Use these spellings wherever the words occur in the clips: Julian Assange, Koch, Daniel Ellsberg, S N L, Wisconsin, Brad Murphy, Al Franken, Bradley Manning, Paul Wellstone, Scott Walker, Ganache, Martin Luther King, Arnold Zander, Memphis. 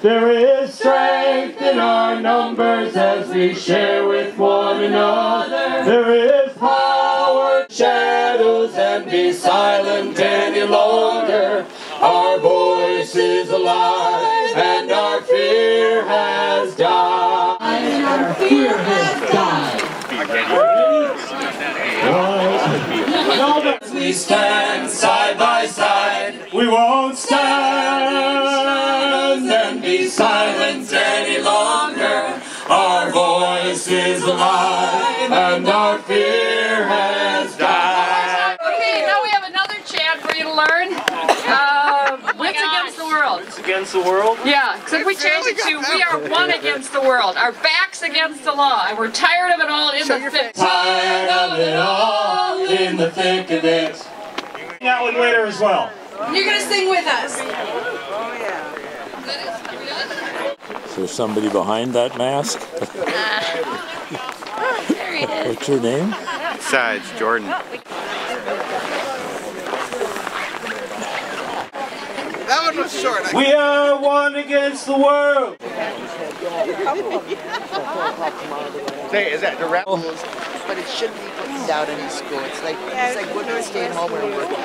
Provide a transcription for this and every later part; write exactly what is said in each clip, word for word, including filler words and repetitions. There is strength in our numbers as we share with one another. There is power in shadows, and be silent any longer. Our voice is alive, and our fear has died. And our fear has died. As we stand side by side, we won't stand and be silent any longer. Our voice is alive, and our fear has died. Okay, now we have another chant for you to learn. Against the world? Yeah, except we changed it to we are one against the world. Our backs against the law, and we're tired of it all in the thick. Tired of it all in the thick of it. That one later as well. You're gonna sing with us. Oh yeah. Is there somebody behind that mask? Oh, there he is. What's your name? Besides Jordan. That one was short. We are one against the world. Hey, is that the rap? But it shouldn't be put out in school. It's like, it's like women staying home and working.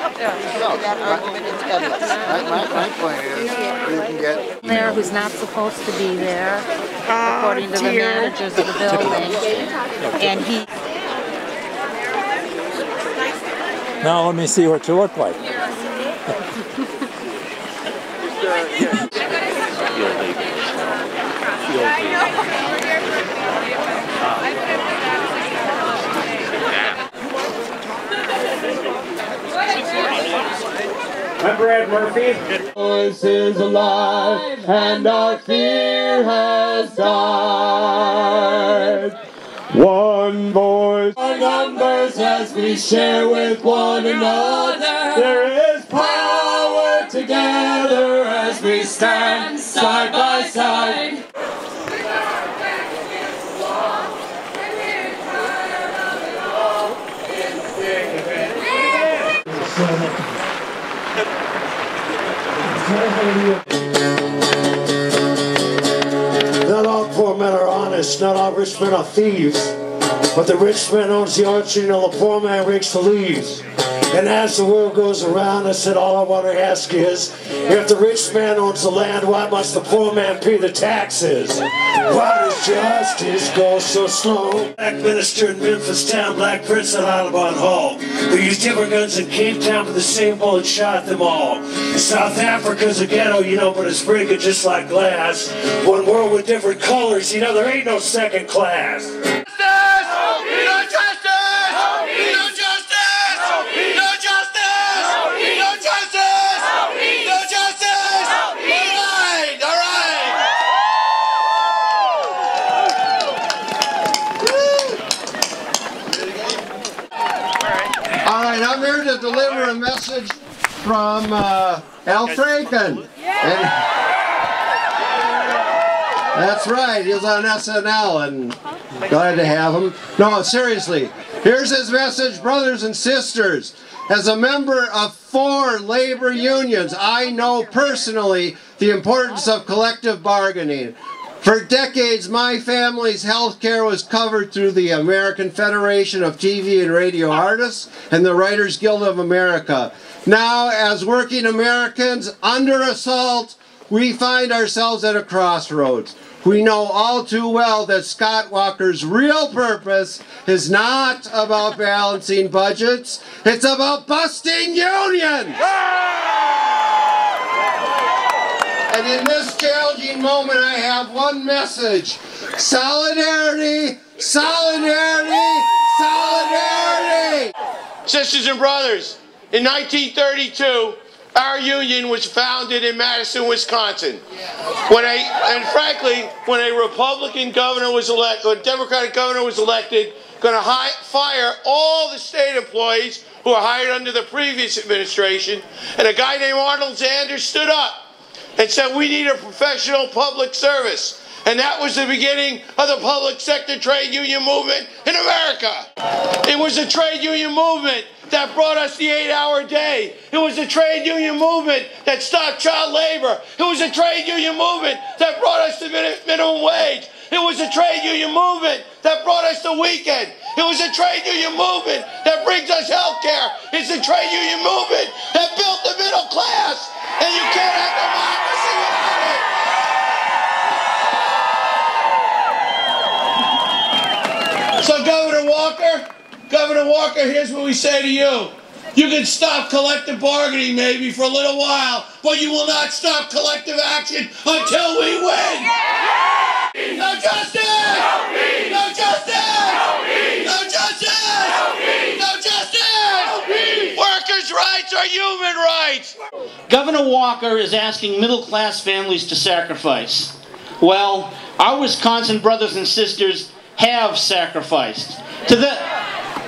No, that argument is endless. My, my point is, you can get there who's not supposed to be there, according to the managers of the building, and he. Now let me see what you look like. I'm Brad Murphy. Voice is alive, and our fear has died. One voice, our numbers as we share with one another. There is power together as we stand side by side. Not all poor men are honest, not all rich men are thieves. But the rich man owns the orchard, and the poor man rakes the leaves. And as the world goes around, I said, all I want to ask is, if the rich man owns the land, why must the poor man pay the taxes? Why does justice go so slow? Black minister in Memphis town, black prince at Audubon Hall. We used different guns in Cape Town, but the same bullet shot them all. South Africa's a ghetto, you know, but it's breaking just like glass. One world with different colors, you know, there ain't no second class. Deliver a message from uh, Al Franken. And that's right, he was on S N L, and glad to have him. No, seriously, here's his message, brothers and sisters. As a member of four labor unions, I know personally the importance of collective bargaining. For decades, my family's health care was covered through the American Federation of T V and Radio Artists and the Writers Guild of America. Now, as working Americans under assault, we find ourselves at a crossroads. We know all too well that Scott Walker's real purpose is not about balancing budgets, it's about busting unions! And in this challenging moment, I have one message. Solidarity, solidarity, solidarity! Sisters and brothers, in nineteen thirty-two, our union was founded in Madison, Wisconsin. When a, and frankly, when a Republican governor was elected, a Democratic governor was elected, going to fire all the state employees who were hired under the previous administration, and a guy named Arnold Zander stood up and said, we need a professional public service. And that was the beginning of the public sector trade union movement in America. It was a trade union movement that brought us the eight-hour day. It was the trade union movement that stopped child labor. It was the trade union movement that brought us the minimum wage. It was the trade union movement that brought us the weekend. It was the trade union movement that brings us health care. It's the trade union movement that built the middle class. And you can't have democracy without it. So Governor Walker, Governor Walker, here's what we say to you. You can stop collective bargaining maybe for a little while, but you will not stop collective action until we win. Yeah. No justice! No peace! No justice! No peace! No justice! No peace! No justice! No peace! Workers' rights are human rights. Governor Walker is asking middle-class families to sacrifice. Well, our Wisconsin brothers and sisters have sacrificed. To, the,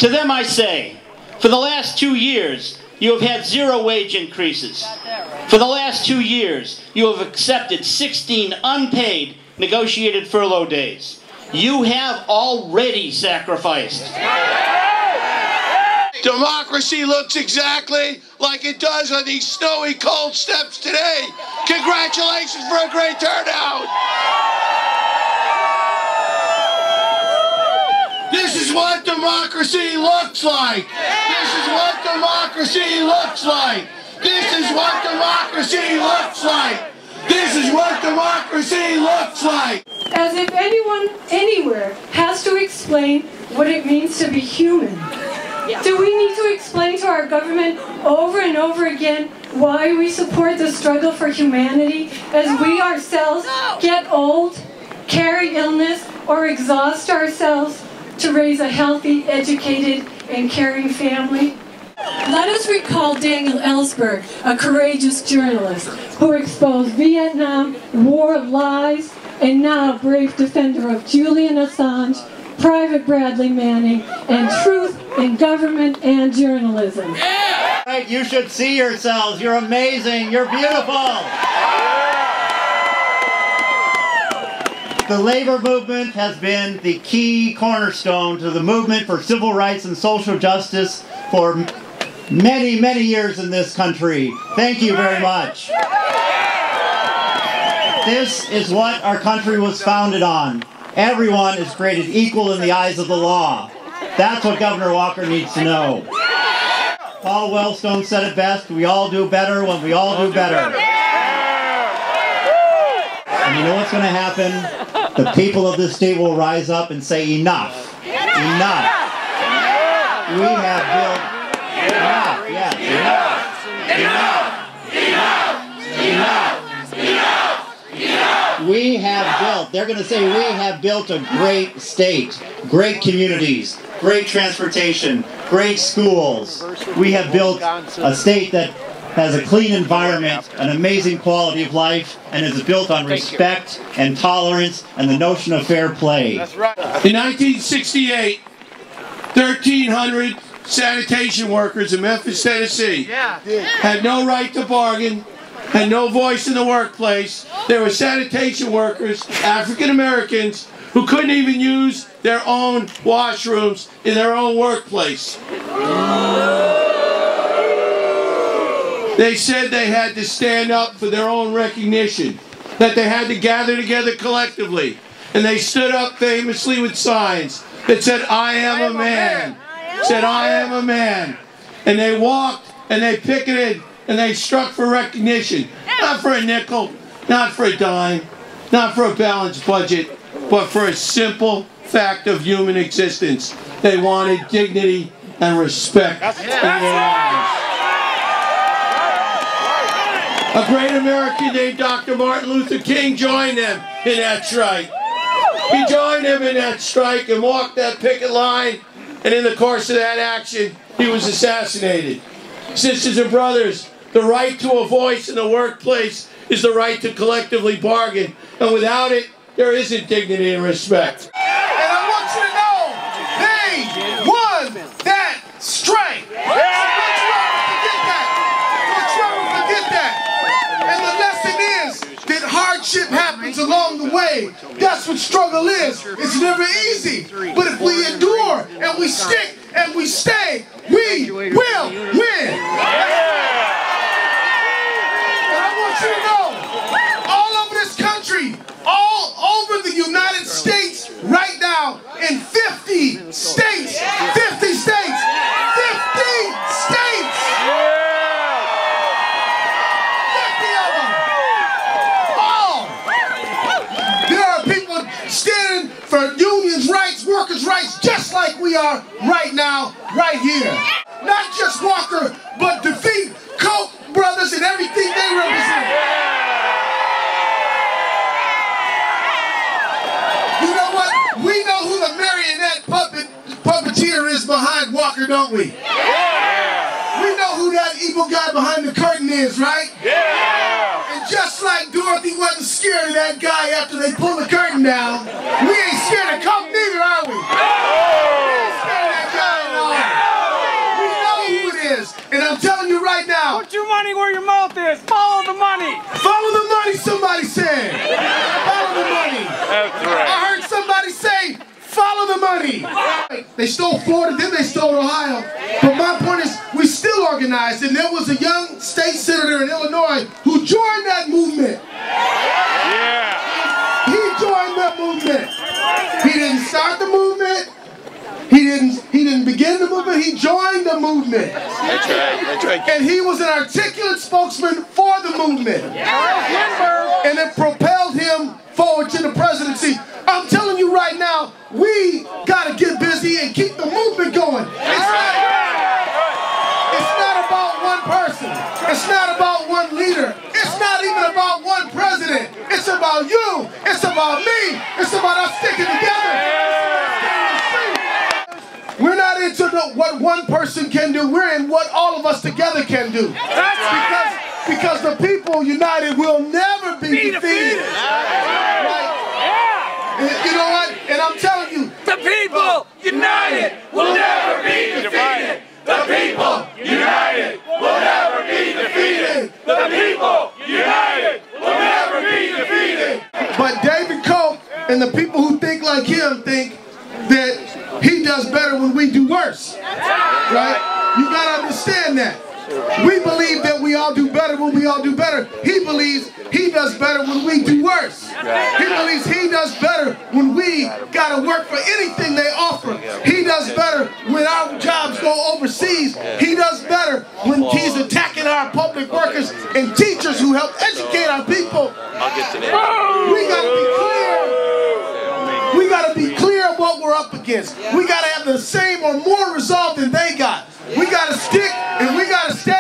to them I say, for the last two years, you have had zero wage increases. For the last two years, you have accepted sixteen unpaid negotiated furlough days. You have already sacrificed. Democracy looks exactly like it does on these snowy, cold steps today. Congratulations for a great turnout. This is what democracy looks like. This is what democracy looks like. This is what democracy looks like. This is what democracy looks like. As if anyone anywhere has to explain what it means to be human. Yeah. Do we need to explain to our government over and over again why we support the struggle for humanity as no. we ourselves no. get old, carry illness, or exhaust ourselves to raise a healthy, educated, and caring family? Let us recall Daniel Ellsberg, a courageous journalist who exposed Vietnam War lies, and now a brave defender of Julian Assange, Private Bradley Manning, and truth in government and journalism. Yeah! Right, you should see yourselves. You're amazing. You're beautiful. The labor movement has been the key cornerstone to the movement for civil rights and social justice for many, many years in this country. Thank you very much. This is what our country was founded on. Everyone is created equal in the eyes of the law. That's what Governor Walker needs to know. Paul Wellstone said it best, we all do better when we all do better. And you know what's going to happen? The people of this state will rise up and say, enough. Enough. Enough. We have built enough. Yes. Enough. Enough. Enough. Enough. Enough. Enough. We have built. They're going to say we have built a great state, great communities, great transportation, great schools. We have built a state that has a clean environment, an amazing quality of life, and is built on respect and tolerance and the notion of fair play. That's right. In nineteen sixty-eight, thirteen hundred sanitation workers in Memphis, Tennessee had no right to bargain, had no voice in the workplace. There were sanitation workers, African Americans, who couldn't even use their own washrooms in their own workplace. They said they had to stand up for their own recognition, that they had to gather together collectively. And they stood up famously with signs that said, I am a man, said, I am a man. And they walked and they picketed and they struck for recognition, not for a nickel, not for a dime, not for a balanced budget, but for a simple fact of human existence. They wanted dignity and respect in their lives. A great American named Doctor Martin Luther King joined them in that strike. He joined them in that strike and walked that picket line, and in the course of that action, he was assassinated. Sisters and brothers, the right to a voice in the workplace is the right to collectively bargain, and without it, there isn't dignity and respect. And I want you to know, they won that strike. Hardship happens along the way. That's what struggle is. It's never easy. But if we endure and we stick and we stay, we will win. And I want you to know, all over this country, all over the United States right now, in fifty states, fifty states, fifty states. fifty of them. All. There are people standing for unions' rights, workers' rights, just like we are right now, right here. Not just Walker, but defeat Koch brothers and everything they represent. We know who the marionette puppet puppeteer is behind Walker, don't we? Yeah. We know who that evil guy behind the curtain is, right? Yeah. And just like Dorothy wasn't scared of that guy after they pulled the curtain down, we ain't scared of Koch neither, are we? We ain't scared of that guy at all. We know who it is, and I'm telling you right now. Put your money where your mouth is. Follow the money. Follow the money, somebody said. Follow the money. That's right. I heard somebody say, follow the money. They stole Florida, then they stole Ohio. But my point is, we still organized, and there was a young state senator in Illinois who joined that movement. Yeah. He joined that movement. He didn't start the movement. He didn't, he didn't begin the movement, he joined the movement. That's right, that's right. And he was an articulate spokesman for the movement. Yeah. And it propelled him forward to the presidency. I'm telling you right now, we gotta get busy and keep the movement going. It's not, it's not about one person. It's not about one leader. It's not even about one president. It's about you. It's about me. It's about us sticking together. We're not into the, what one person can do. We're in what all of us together can do. That's because, because the people united will never be defeated. Right? You know what? And I'm telling you, the people united will never be defeated. The people united will never be defeated. The people united will never be defeated. But David Koch and the people who think like him think that he does better when we do worse. Right? You gotta understand that. We believe that we all do better when we all do better. He believes he does better when we do worse. He believes he does better when we gotta work for anything they offer. He does better when our jobs go overseas. He does better when he's attacking our public workers and teachers who help educate our people. We gotta be clear. We gotta be clear what we're up against. We gotta have the same or more resolve than they got. We gotta stick and we gotta stay.